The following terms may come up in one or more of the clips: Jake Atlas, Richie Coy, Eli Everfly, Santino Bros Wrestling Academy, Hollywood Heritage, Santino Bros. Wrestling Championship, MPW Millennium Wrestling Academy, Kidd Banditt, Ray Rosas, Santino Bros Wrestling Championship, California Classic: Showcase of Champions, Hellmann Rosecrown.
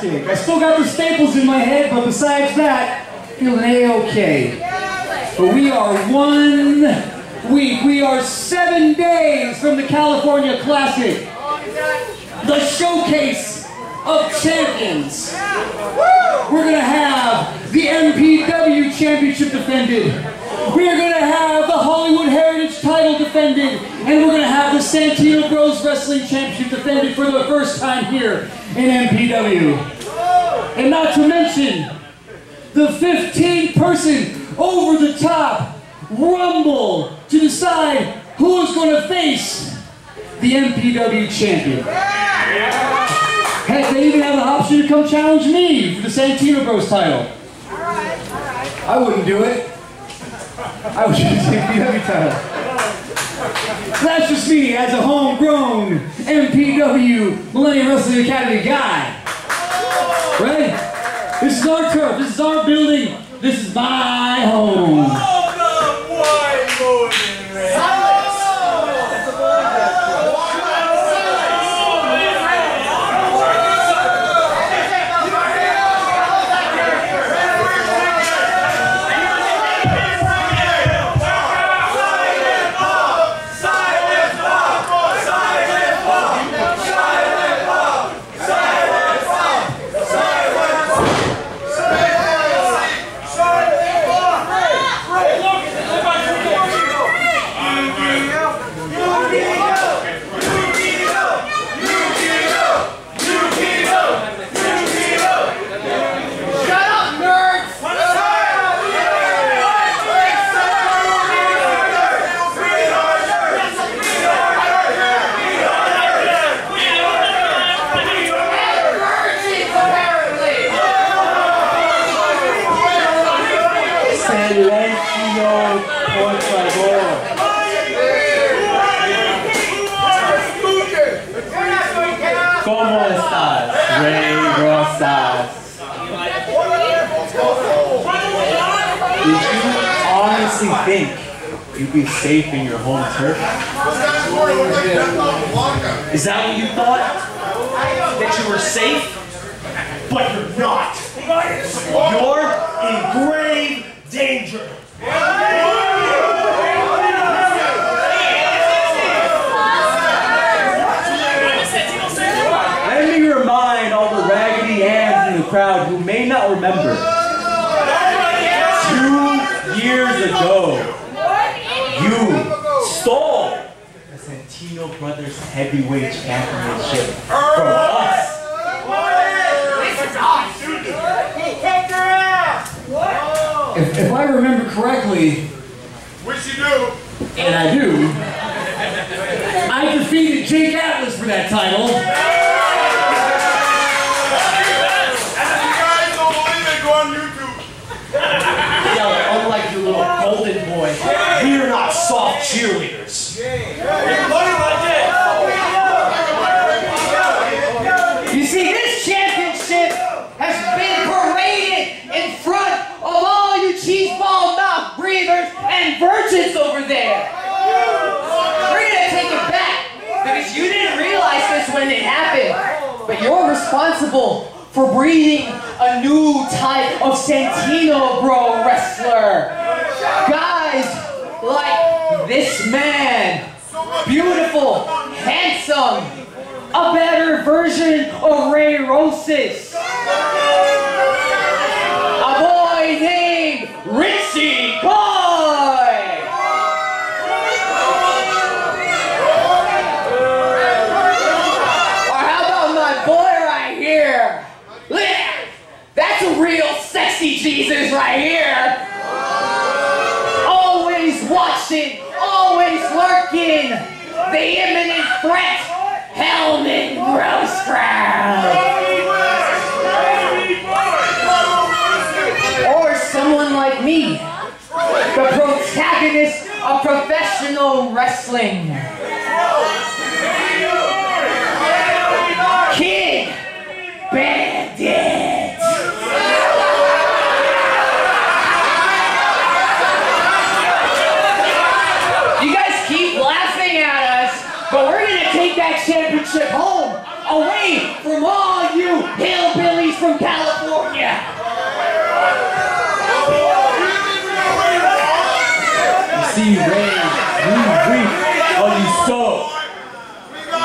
fantastic. I still got the staples in my head, but besides that, feeling A-okay. But we are 1 week, we are 7 days from the California Classic, the Showcase of Champions. We're going to have the MPW Championship defended. We're going to have the Hollywood Heritage title defended. And we're going to have the Santino Bros Wrestling Championship defended for the first time here in MPW. And not to mention the 15-person over-the-top rumble to decide who's going to face the MPW champion. Heck, they even have the option to come challenge me for the Santino Bros title. I wouldn't do it. I would do the MPW title. That's just me as a homegrown MPW Millennium Wrestling Academy guy. Right? This is our turf, this is our building, this is my home. ¿Cómo estás, Ray Rosas? Did you honestly think you'd be safe in your home turf? Is that what you thought? That you were safe? But you're not. You're in grave danger. Crowd who may not remember. 2 years ago, you stole the Santino Brothers Heavyweight Championship from us. If I remember correctly, which you do, and I do, I defeated Jake Atlas for that title. We are not soft cheerleaders. You see, this championship has been paraded in front of all you cheeseball mouth breathers and virgins over there. We're going to take it back because you didn't realize this when it happened, but you're responsible for breathing a new type of Santino Bro wrestler. Guys like this man, beautiful, handsome, a better version of Ray Rosas, a boy named Richie Coy. Or how about my boy right here? Look at that. That's a real sexy Jesus right here. Watching, always lurking, the imminent threat, Hellmann Rosecrown. Or someone like me, the protagonist of professional wrestling. Kid Bandit. Championship home away from all you hillbillies from California. You see, Ray, you reap what you sow.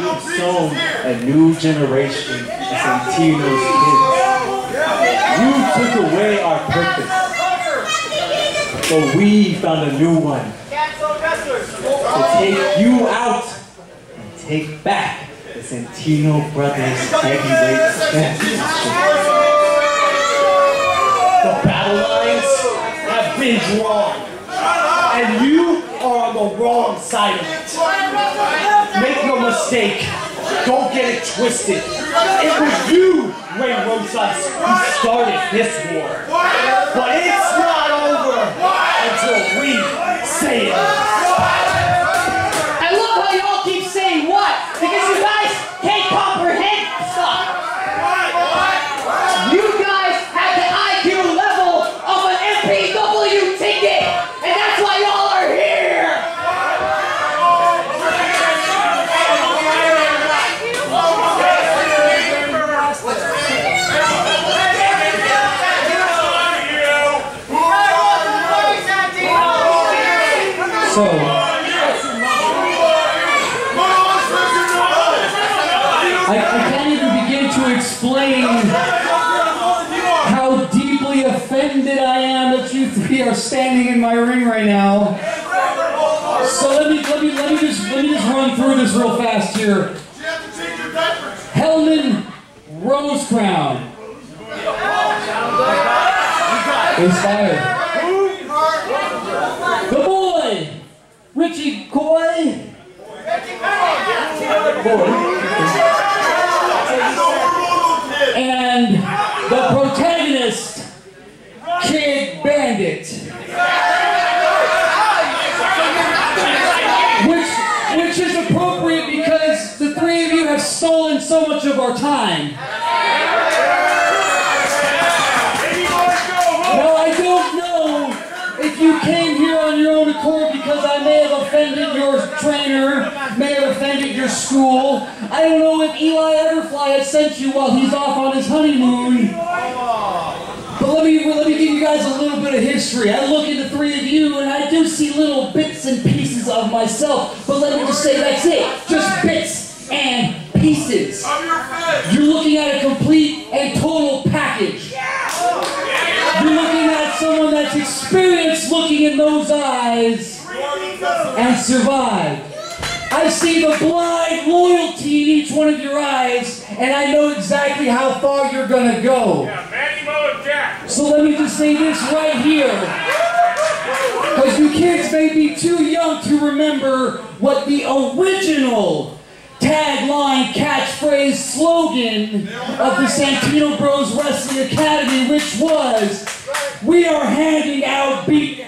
You've sown a new generation of Santino's kids. You took away our purpose, but we found a new one to take you out and take back the Santino Brothers Heavyweight Championship. The battle lines have been drawn, and you are on the wrong side of it. Make no mistake, don't get it twisted. It was you, Ray Rosas, who started this war. But it's not over until we say it. I love how you all keep saying what, because you guys can't comprehend stuff. You guys have the IQ level of an MPW ticket, and that's why y'all are here. So, I can't even begin to explain how deeply offended I am that you three are standing in my ring right now. So let me just run through this real fast here. Hellmann Rosecrown is fired. Richie Coy. And the protagonist, Kid Bandit. Which is appropriate because the three of you have stolen so much of our time. Now I don't know if you came here on your own accord, because I may have offended your trainer, may have offended your school. I don't know if Eli Everfly has sent you while he's off on his honeymoon. But let me give you guys a little bit of history. I look at the three of you and I do see little bits and pieces of myself. But let me just say that's it. Just bits and pieces. You're looking at a complete and total package. You're looking at someone that's experienced looking in those eyes and survive. I see the blind loyalty in each one of your eyes, and I know exactly how far you're gonna go. So let me just say this right here, because you kids may be too young to remember what the original tagline, catchphrase, slogan of the Santino Bros Wrestling Academy, which was, "We are handing out beatdowns."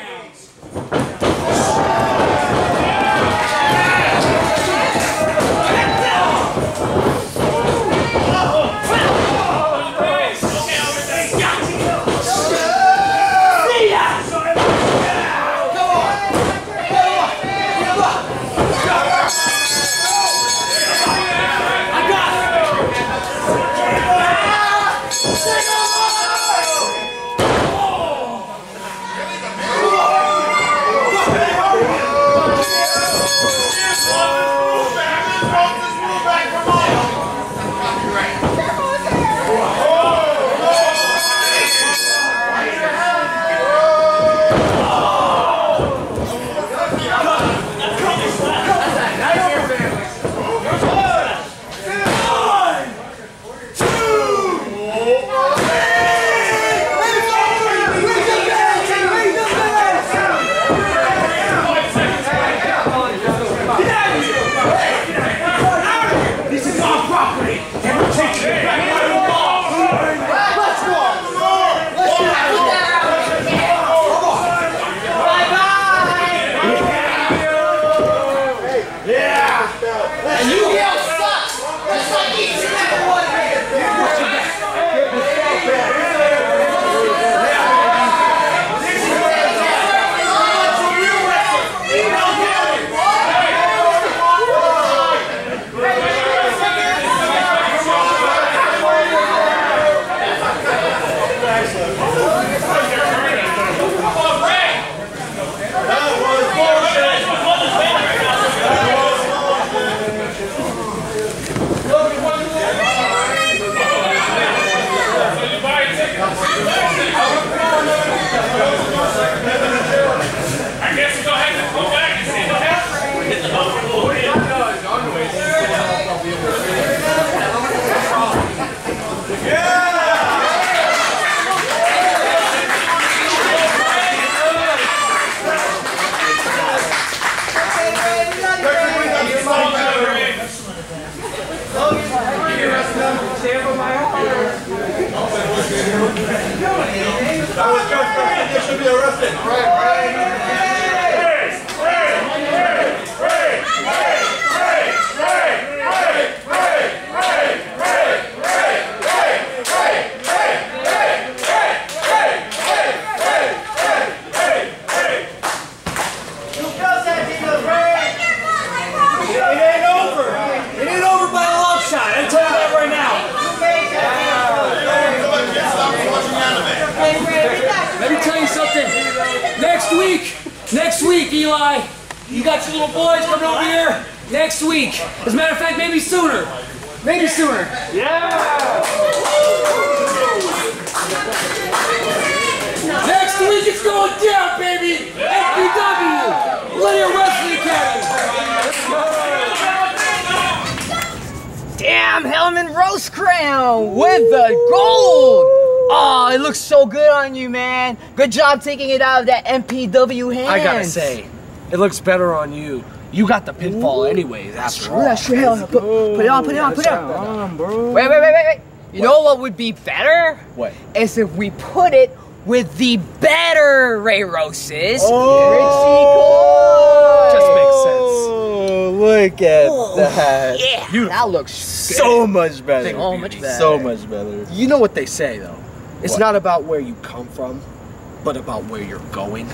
Next week, Eli, you got your little boys coming over here next week. As a matter of fact, maybe sooner. Maybe sooner. Yeah! Next week it's going down, baby! MPW Millennium Wrestling Academy! Damn, Hellmann Rosecrown with the gold! Oh, it looks so good on you, man. Good job taking it out of that MPW hand. I gotta say, it looks better on you. You got the pinfall anyways, after all. That's true, that's true. Put it on. Bro. Wait. You know what would be better? What? Is if we put it with the better Ray Rosas. Oh. Richie Coy. Just makes sense. Look at that. Yeah, that looks so much better. So much better. So much better. You know what they say, though? It's not about where you come from, but about where you're going.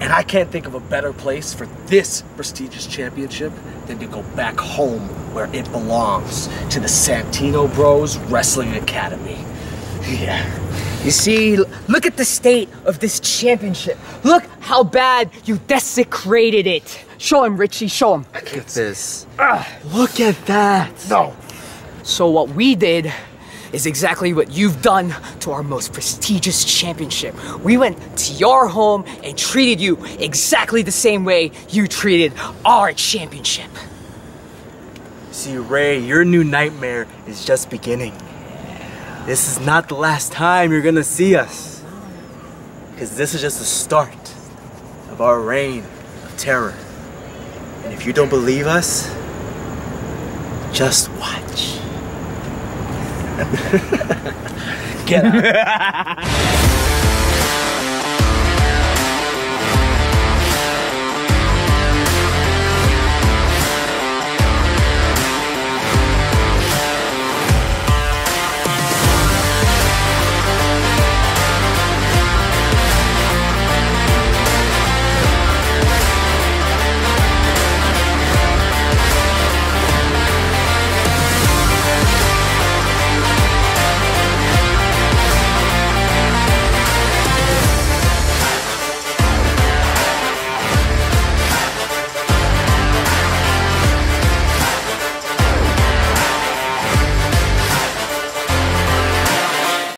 And I can't think of a better place for this prestigious championship than to go back home where it belongs, to the Santino Bros Wrestling Academy. Yeah. You see, look at the state of this championship. Look how bad you desecrated it. Show him, Richie, show him. Look at this. Look at that. No. So what we did is exactly what you've done to our most prestigious championship. We went to your home and treated you exactly the same way you treated our championship. See, Ray, your new nightmare is just beginning. This is not the last time you're gonna see us, because this is just the start of our reign of terror. And if you don't believe us, just watch. Get out.